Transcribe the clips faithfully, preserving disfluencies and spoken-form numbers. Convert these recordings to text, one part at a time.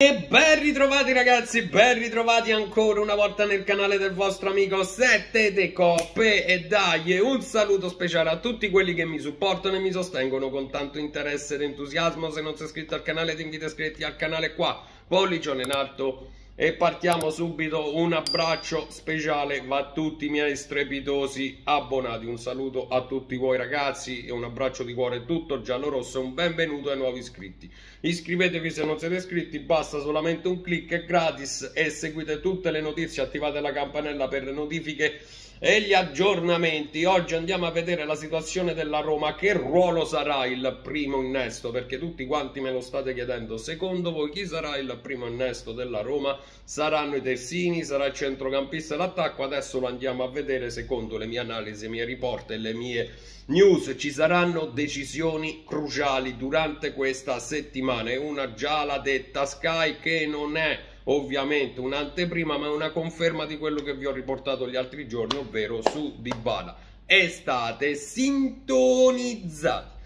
E ben ritrovati ragazzi, ben ritrovati ancora una volta nel canale del vostro amico sette ette de Coppe. E dai, un saluto speciale a tutti quelli che mi supportano e mi sostengono con tanto interesse ed entusiasmo. Se non sei iscritto al canale ti invito a iscriverti al canale qua, pollicione in alto. E partiamo subito, un abbraccio speciale va a tutti i miei strepitosi abbonati. Un saluto a tutti voi ragazzi e un abbraccio di cuore tutto giallo-rosso. Un benvenuto ai nuovi iscritti. Iscrivetevi se non siete iscritti, basta solamente un click, è gratis. E seguite tutte le notizie, attivate la campanella per le notifiche e gli aggiornamenti. Oggi andiamo a vedere la situazione della Roma. Che ruolo sarà il primo innesto? Perché tutti quanti me lo state chiedendo. Secondo voi chi sarà il primo innesto della Roma? Saranno i terzini? Sarà il centrocampista d'attacco? Adesso lo andiamo a vedere secondo le mie analisi, i miei report e le mie news. Ci saranno decisioni cruciali durante questa settimana e una già l'ha detta Sky, che non è ovviamente un'anteprima ma è una conferma di quello che vi ho riportato gli altri giorni, ovvero su Dybala. E state sintonizzati.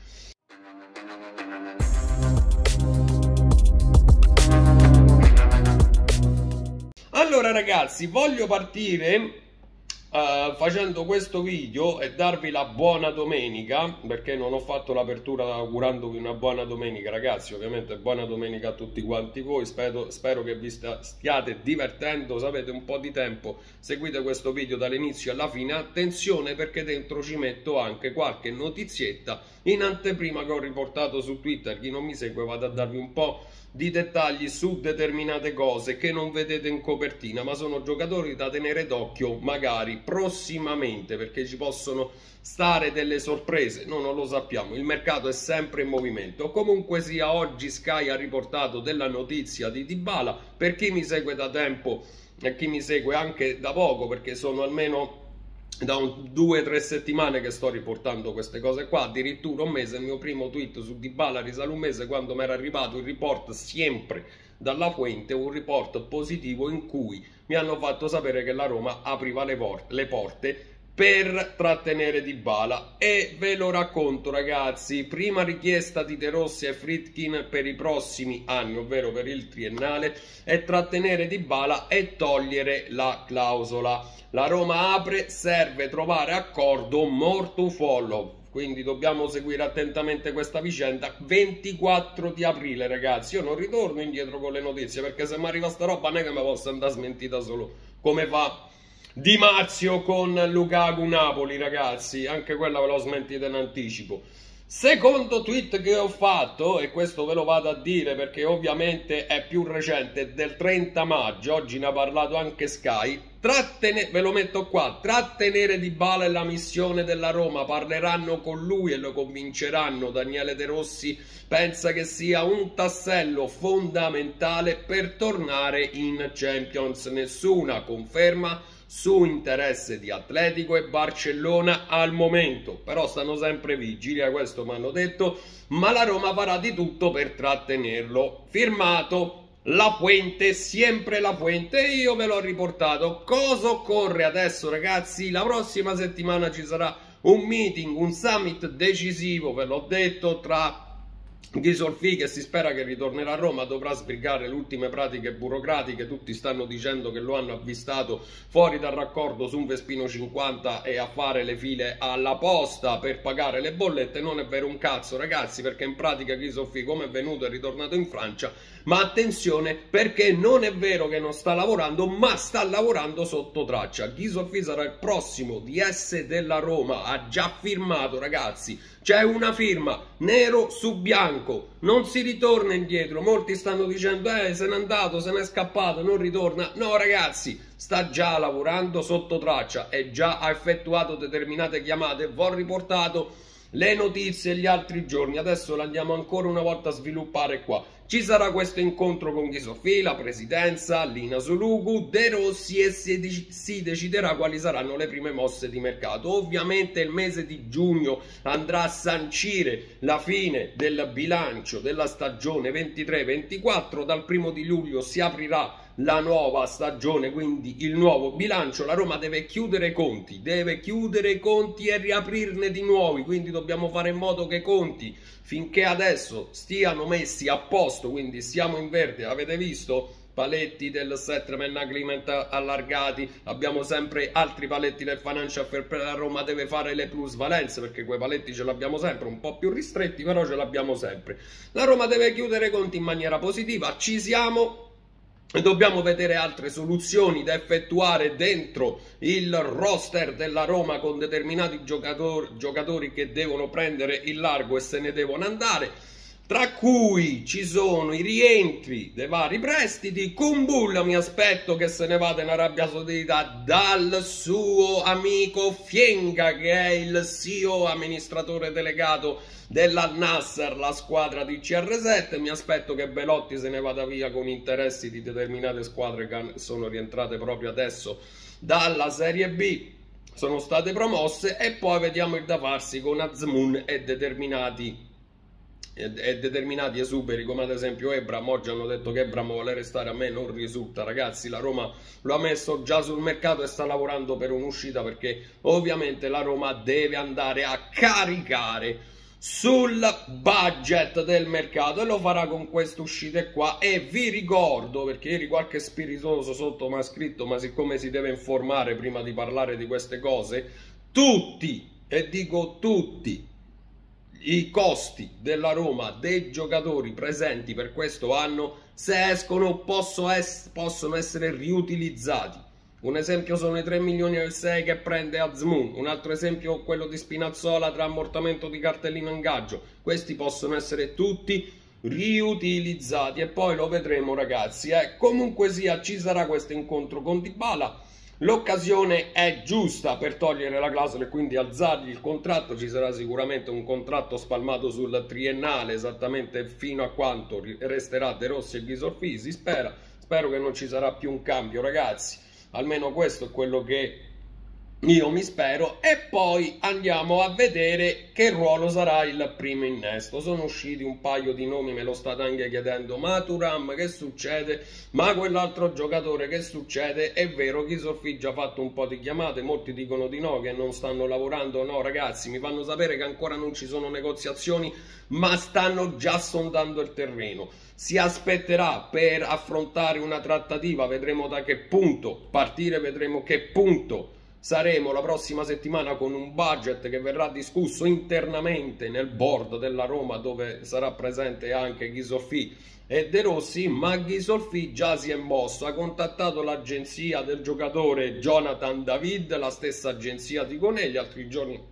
Allora ragazzi, voglio partire Uh, facendo questo video e darvi la buona domenica, perché non ho fatto l'apertura augurandovi una buona domenica ragazzi. Ovviamente buona domenica a tutti quanti voi, spero, spero che vi sta, stiate divertendo, sapete un po' di tempo, seguite questo video dall'inizio alla fine. Attenzione perché dentro ci metto anche qualche notizietta in anteprima che ho riportato su Twitter. Chi non mi segue vado a darvi un po' di dettagli su determinate cose che non vedete in copertina, ma sono giocatori da tenere d'occhio magari prossimamente, perché ci possono stare delle sorprese, no, non lo sappiamo, il mercato è sempre in movimento. Comunque sia, oggi Sky ha riportato della notizia di Dybala. Per chi mi segue da tempo e chi mi segue anche da poco, perché sono almeno da un, due o tre settimane che sto riportando queste cose qua, addirittura un mese. Il mio primo tweet su Dybala risale un mese, quando mi era arrivato il report sempre dalla Puente, un report positivo in cui mi hanno fatto sapere che la Roma apriva le, por le porte per trattenere Dybala. E ve lo racconto ragazzi, prima richiesta di De Rossi e Friedkin per i prossimi anni, ovvero per il triennale, è trattenere Dybala e togliere la clausola. La Roma apre, serve trovare accordo, more to follow. Quindi dobbiamo seguire attentamente questa vicenda. Ventiquattro di aprile ragazzi, io non ritorno indietro con le notizie, perché se mi arriva sta roba non è che mi possa andare smentita solo come fa Di Marzio con Lukaku Napoli ragazzi, anche quella ve l'ho smentita in anticipo. Secondo tweet che ho fatto, e questo ve lo vado a dire perché ovviamente è più recente, del trenta maggio, oggi ne ha parlato anche Sky. Trattene, ve lo metto qua, trattenere Dybala è la missione della Roma, parleranno con lui e lo convinceranno. Daniele De Rossi pensa che sia un tassello fondamentale per tornare in Champions. Nessuna conferma su interesse di Atletico e Barcellona al momento, però stanno sempre vigili, a questo mi hanno detto, ma la Roma farà di tutto per trattenerlo. Firmato La Puente, sempre La Puente, io ve l'ho riportato. Cosa occorre adesso ragazzi? La prossima settimana ci sarà un meeting, un summit decisivo, ve l'ho detto, tra Ghisolfi, che si spera che ritornerà a Roma, dovrà sbrigare le ultime pratiche burocratiche. Tutti stanno dicendo che lo hanno avvistato fuori dal raccordo su un Vespino cinquanta e a fare le file alla posta per pagare le bollette. Non è vero un cazzo ragazzi, perché in pratica Ghisolfi, come è venuto, è ritornato in Francia. Ma attenzione, perché non è vero che non sta lavorando, ma sta lavorando sotto traccia. Ghisolfi sarà il prossimo D S della Roma, ha già firmato ragazzi, c'è una firma nero su bianco, non si ritorna indietro. Molti stanno dicendo eh se n'è andato, se n'è scappato, non ritorna. No ragazzi, sta già lavorando sotto traccia e già ha effettuato determinate chiamate. V'ho riportato le notizie gli altri giorni, adesso le andiamo ancora una volta a sviluppare qua. Ci sarà questo incontro con Ghisolfi, la presidenza, Lina Souloukou, De Rossi, e si, si deciderà quali saranno le prime mosse di mercato. Ovviamente il mese di giugno andrà a sancire la fine del bilancio della stagione ventitré ventiquattro, dal primo di luglio si aprirà la nuova stagione, quindi il nuovo bilancio. La Roma deve chiudere i conti, deve chiudere i conti e riaprirne di nuovi, quindi dobbiamo fare in modo che i conti finché adesso stiano messi a posto posto, quindi siamo in verde, avete visto? Paletti del settlement agreement allargati, abbiamo sempre altri paletti del financial fair play, la Roma deve fare le plusvalenze perché quei paletti ce l'abbiamo sempre, un po' più ristretti però ce l'abbiamo sempre. La Roma deve chiudere i conti in maniera positiva, ci siamo. Dobbiamo vedere altre soluzioni da effettuare dentro il roster della Roma con determinati giocatori, giocatori che devono prendere il largo e se ne devono andare, tra cui ci sono i rientri dei vari prestiti. Kumbulla mi aspetto che se ne vada in Arabia Saudita dal suo amico Fienga, che è il C E O amministratore delegato della Nasser, la squadra di C R sette, mi aspetto che Belotti se ne vada via con interessi di determinate squadre che sono rientrate proprio adesso dalla Serie B, sono state promosse, e poi vediamo il da farsi con Azmun e determinati e, e determinati esuberi come ad esempio Ebram. Oggi hanno detto che Ebram vuole restare, a me non risulta, ragazzi. La Roma lo ha messo già sul mercato e sta lavorando per un'uscita, perché ovviamente la Roma deve andare a caricare sul budget del mercato e lo farà con queste uscite qua. E vi ricordo, perché ieri qualche spiritoso sotto mi ha scritto, ma siccome si deve informare prima di parlare di queste cose, tutti, e dico tutti, i costi della Roma dei giocatori presenti per questo anno, se escono, possono essere riutilizzati. Un esempio sono i tre milioni e sei che prende Azmun, un altro esempio quello di Spinazzola tra ammortamento di cartellino e ingaggio. Questi possono essere tutti riutilizzati e poi lo vedremo, ragazzi. Eh. Comunque sia, ci sarà questo incontro con Dybala, l'occasione è giusta per togliere la clausola e quindi alzargli il contratto. Ci sarà sicuramente un contratto spalmato sul triennale, esattamente fino a quanto resterà De Rossi e Ghisolfi, si spera. Spero che non ci sarà più un cambio, ragazzi. Almeno questo è quello che io mi spero. E poi andiamo a vedere che ruolo sarà il primo innesto. Sono usciti un paio di nomi, me lo state anche chiedendo. Ma Thuram, che succede? Ma quell'altro giocatore, che succede? È vero, Ghisolfi ha fatto un po' di chiamate, molti dicono di no, che non stanno lavorando. No, ragazzi, mi fanno sapere che ancora non ci sono negoziazioni, ma stanno già sondando il terreno. Si aspetterà per affrontare una trattativa, vedremo da che punto partire, vedremo che punto saremo la prossima settimana con un budget che verrà discusso internamente nel board della Roma, dove sarà presente anche Ghisolfi e De Rossi. Ma Ghisolfi già si è mosso, ha contattato l'agenzia del giocatore Jonathan David, la stessa agenzia di Conigli. Altri giorni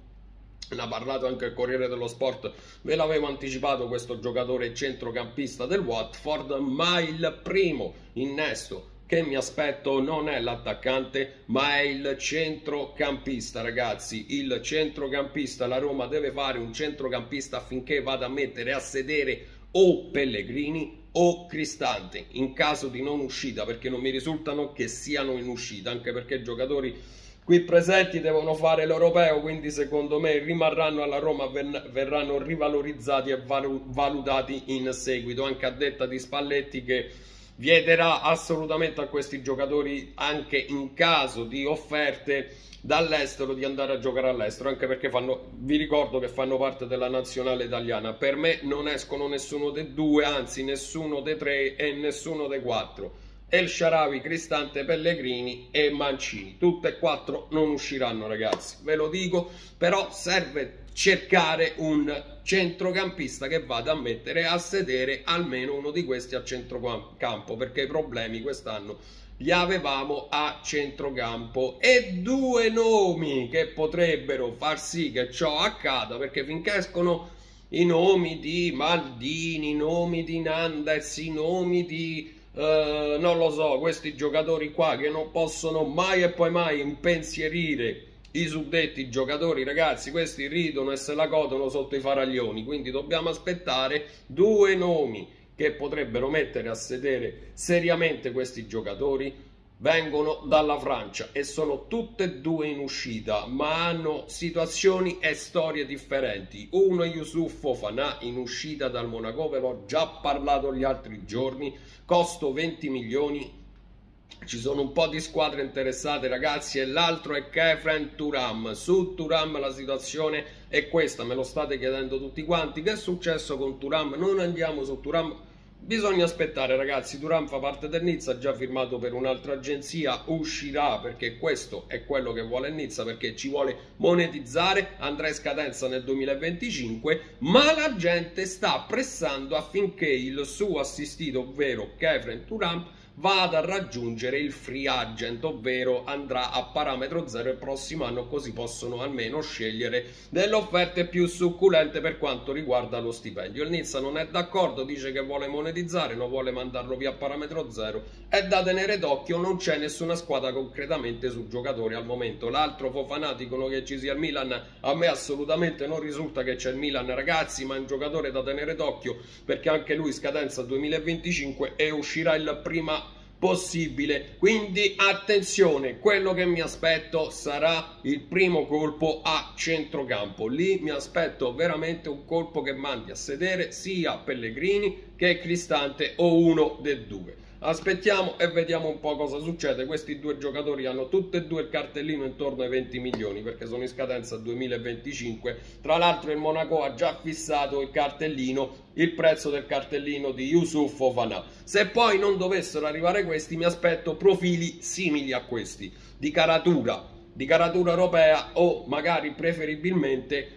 ne ha parlato anche il Corriere dello Sport, ve l'avevo anticipato, questo giocatore centrocampista del Watford. Ma il primo innesto che mi aspetto non è l'attaccante, ma è il centrocampista, ragazzi, il centrocampista. La Roma deve fare un centrocampista affinché vada a mettere a sedere o Pellegrini o Cristante, in caso di non uscita, perché non mi risultano che siano in uscita, anche perché i giocatori qui presenti devono fare l'europeo, quindi secondo me rimarranno alla Roma, verranno rivalorizzati e valutati in seguito, anche a detta di Spalletti, che vieterà assolutamente a questi giocatori, anche in caso di offerte dall'estero, di andare a giocare all'estero, anche perché fanno, vi ricordo che fanno parte della nazionale italiana. Per me non escono nessuno dei due, anzi nessuno dei tre e nessuno dei quattro. El Shaarawy, Cristante, Pellegrini e Mancini, tutte e quattro non usciranno, ragazzi, ve lo dico. Però serve cercare un centrocampista che vada a mettere a sedere almeno uno di questi a centrocampo, perché i problemi quest'anno li avevamo a centrocampo. E due nomi che potrebbero far sì che ciò accada, perché finché escono i nomi di Maldini, i nomi di Nandez, i nomi di Uh, non lo so, questi giocatori qua che non possono mai e poi mai impensierire i suddetti giocatori, ragazzi, questi ridono e se la godono sotto i faraglioni. Quindi dobbiamo aspettare due nomi che potrebbero mettere a sedere seriamente questi giocatori. Vengono dalla Francia e sono tutte e due in uscita, ma hanno situazioni e storie differenti. Uno è Youssouf Fofana, in uscita dal Monaco, ve l'ho già parlato gli altri giorni, costo venti milioni, ci sono un po' di squadre interessate, ragazzi. E l'altro è Kefren Thuram. Su Thuram la situazione è questa, me lo state chiedendo tutti quanti, che è successo con Thuram? Non andiamo su Thuram Bisogna aspettare, ragazzi. Thuram fa parte del Nizza, già firmato per un'altra agenzia, uscirà perché questo è quello che vuole il Nizza, perché ci vuole monetizzare, andrà in scadenza nel duemilaventicinque, ma la gente sta pressando affinché il suo assistito, ovvero Kefren Thuram, vada a raggiungere il free agent, ovvero andrà a parametro zero il prossimo anno, così possono almeno scegliere delle offerte più succulente per quanto riguarda lo stipendio. Il Nizza non è d'accordo, dice che vuole monetizzare, non vuole mandarlo via a parametro zero. È da tenere d'occhio, non c'è nessuna squadra concretamente sul giocatore al momento. L'altro Fofana, dicono che ci sia il Milan, a me assolutamente non risulta che c'è il Milan, ragazzi, ma è un giocatore da tenere d'occhio perché anche lui scadenza duemilaventicinque e uscirà il prima possibile, quindi attenzione. Quello che mi aspetto sarà il primo colpo a centrocampo, lì mi aspetto veramente un colpo che mandi a sedere sia Pellegrini che Cristante o uno dei due. Aspettiamo e vediamo un po' cosa succede. Questi due giocatori hanno tutte e due il cartellino intorno ai venti milioni perché sono in scadenza duemilaventicinque. Tra l'altro il Monaco ha già fissato il cartellino, il prezzo del cartellino di Youssouf Fofana. Se poi non dovessero arrivare questi, mi aspetto profili simili a questi, di caratura, di caratura europea o magari preferibilmente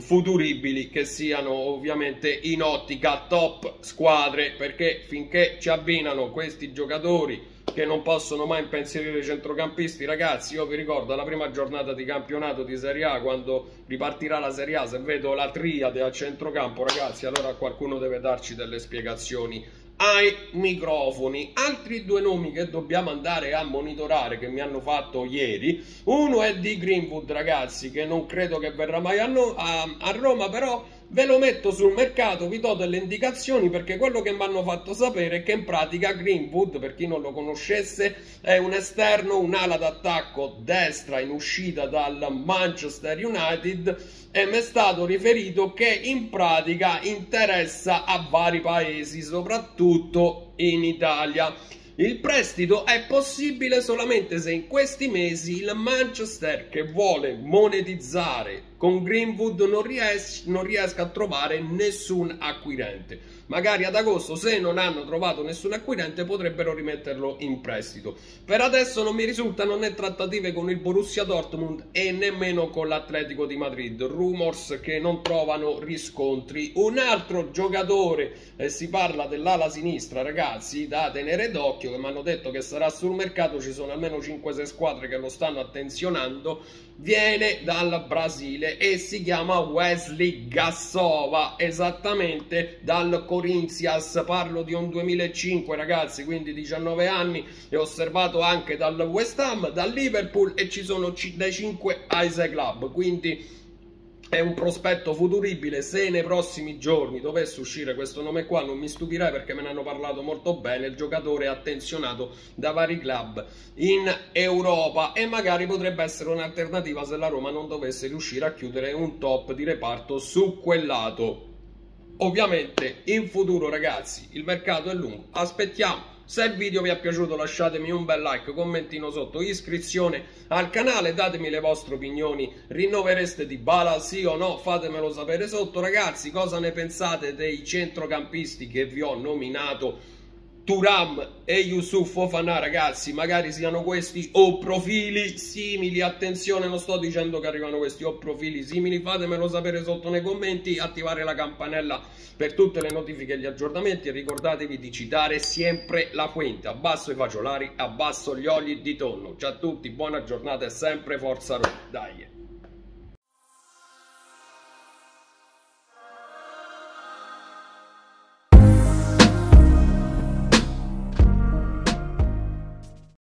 futuribili, che siano ovviamente in ottica top squadre, perché finché ci abbinano questi giocatori che non possono mai impensierire i centrocampisti, ragazzi, io vi ricordo la prima giornata di campionato di Serie A, quando ripartirà la Serie A, se vedo la triade a centrocampo, ragazzi, allora qualcuno deve darci delle spiegazioni ai microfoni. Altri due nomi che dobbiamo andare a monitorare, che mi hanno fatto ieri, uno è di Greenwood, ragazzi, che non credo che verrà mai a, no a, a Roma, però ve lo metto sul mercato, vi do delle indicazioni, perché quello che mi hanno fatto sapere è che in pratica Greenwood, per chi non lo conoscesse, è un esterno, un'ala d'attacco destra in uscita dal Manchester United, e mi è stato riferito che in pratica interessa a vari paesi, soprattutto in Italia. Il prestito è possibile solamente se in questi mesi il Manchester, che vuole monetizzare con Greenwood, non ries- non riesca a trovare nessun acquirente. Magari ad agosto, se non hanno trovato nessun acquirente, potrebbero rimetterlo in prestito. Per adesso non mi risultano né trattative con il Borussia Dortmund e nemmeno con l'Atletico di Madrid, rumors che non trovano riscontri. Un altro giocatore, eh, si parla dell'ala sinistra, ragazzi, da tenere d'occhio, che mi hanno detto che sarà sul mercato, ci sono almeno cinque sei squadre che lo stanno attenzionando, viene dal Brasile e si chiama Wesley Gassova, esattamente dal Corinthians. Parlo di un duemilacinque, ragazzi, quindi diciannove anni, e osservato anche dal West Ham, dal Liverpool, e ci sono dai cinque ai sei club, quindi è un prospetto futuribile. Se nei prossimi giorni dovesse uscire questo nome qua, non mi stupirei, perché me ne hanno parlato molto bene. Il giocatore è attenzionato da vari club in Europa e magari potrebbe essere un'alternativa se la Roma non dovesse riuscire a chiudere un top di reparto su quel lato. Ovviamente in futuro, ragazzi, il mercato è lungo, aspettiamo. Se il video vi è piaciuto lasciatemi un bel like, commentino sotto, iscrizione al canale, datemi le vostre opinioni, rinnovereste Dybala sì o no? Fatemelo sapere sotto, ragazzi. Cosa ne pensate dei centrocampisti che vi ho nominato, Thuram e Youssouf Fofana, ragazzi? Magari siano questi o profili simili, attenzione, non sto dicendo che arrivano questi o profili simili, fatemelo sapere sotto nei commenti, attivare la campanella per tutte le notifiche e gli aggiornamenti, e ricordatevi di citare sempre la Puente, abbasso i fagiolari, abbasso gli oli di tonno. Ciao a tutti, buona giornata e sempre forza Roma, dai!